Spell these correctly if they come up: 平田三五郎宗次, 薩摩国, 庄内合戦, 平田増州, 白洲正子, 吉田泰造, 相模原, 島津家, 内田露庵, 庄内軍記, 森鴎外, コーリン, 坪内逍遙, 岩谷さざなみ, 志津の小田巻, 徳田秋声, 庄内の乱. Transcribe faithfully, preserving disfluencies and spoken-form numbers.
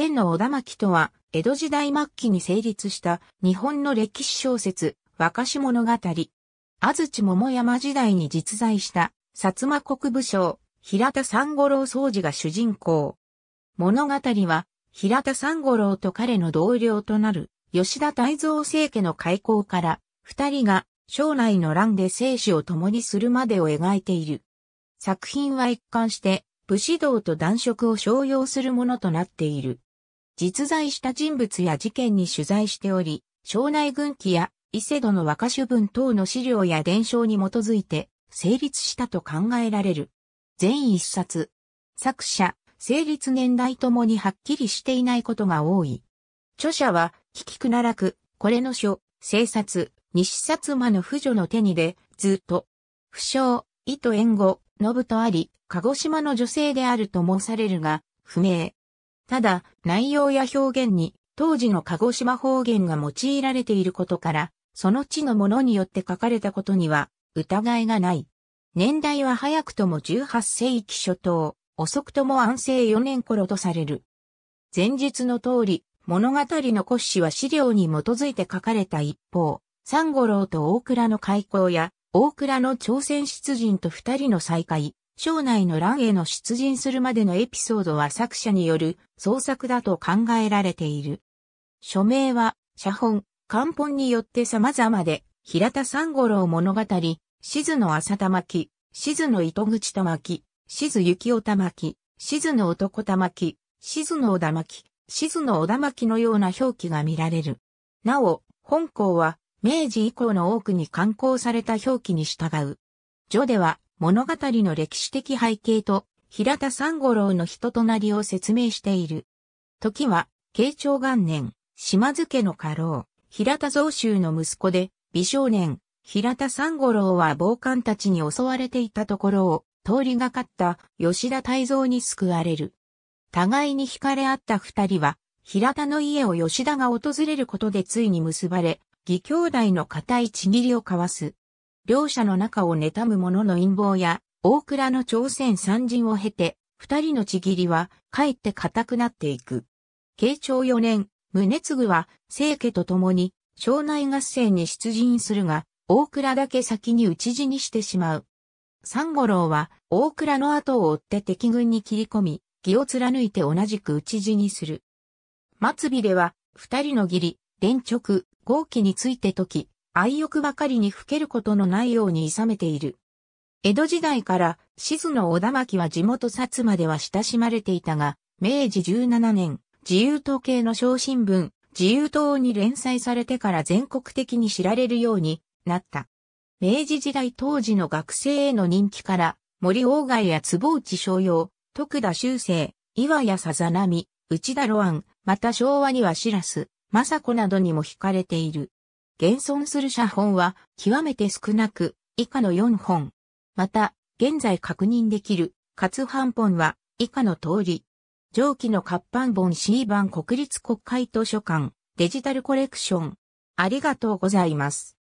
千の小田巻とは、江戸時代末期に成立した日本の歴史小説、わかし物語。安土桃山時代に実在した、薩摩国武将、平田三五郎宗次が主人公。物語は、平田三五郎と彼の同僚となる、吉田泰造政家の開港から、二人が、庄内の乱で生死を共にするまでを描いている。作品は一貫して、武士道と男色を称揚するものとなっている。実在した人物や事件に取材しており、庄内軍記や伊勢戸の和歌手文等の資料や伝承に基づいて成立したと考えられる。全一冊。作者、成立年代ともにはっきりしていないことが多い。著者は、鬼畜奈落、これの書、正冊、西薩摩の婦女の手にで、ずっと、不詳、意と縁語、信とあり、鹿児島の女性であると申されるが、不明。ただ、内容や表現に、当時の鹿児島方言が用いられていることから、その地のものによって書かれたことには、疑いがない。年代は早くともじゅうはっせいき初頭、遅くともあんせいよねん頃とされる。前述の通り、物語の骨子は資料に基づいて書かれた一方、三五郎と大倉の開港や、大倉の朝鮮出陣と二人の再会、庄内の乱への出陣するまでのエピソードは作者による創作だと考えられている。書名は、写本、漢本によって様々で、平田三五郎物語、志津の浅田巻、志津の糸口田巻、志津幸男田巻、志津の男田巻、志津の小田巻、志津の小田巻のような表記が見られる。なお、本項は、明治以降の多くに刊行された表記に従う。序では、物語の歴史的背景と、平田三五郎の人となりを説明している。時は、慶長元年、島津家の家老、平田増州の息子で、美少年、平田三五郎は暴漢たちに襲われていたところを、通りがかった吉田泰造に救われる。互いに惹かれ合った二人は、平田の家を吉田が訪れることでついに結ばれ、義兄弟の固いちぎりを交わす。両者の仲を妬む者の陰謀や、大倉の朝鮮参陣を経て、二人のちぎりは、かえって固くなっていく。けいちょうよねん、宗次は、清家と共に、庄内合戦に出陣するが、大倉だけ先に討ち死にしてしまう。三五郎は、大倉の後を追って敵軍に切り込み、義を貫いて同じく討ち死にする。末尾では、二人の義理、連直、豪気について説き、愛欲ばかりにふけることのないように諌めている。江戸時代から、志津の小田巻は地元薩摩では親しまれていたが、めいじじゅうななねん、自由党系の小新聞、自由党に連載されてから全国的に知られるようになった。明治時代当時の学生への人気から、森鴎外や坪内逍遙、徳田秋声、岩谷さざなみ、内田露庵、また昭和には白洲正子などにも惹かれている。現存する写本は極めて少なく以下のよんほん。また、現在確認できる活版本は以下の通り。上記の活版本 シー 版国立国会図書館デジタルコレクション。ありがとうございます。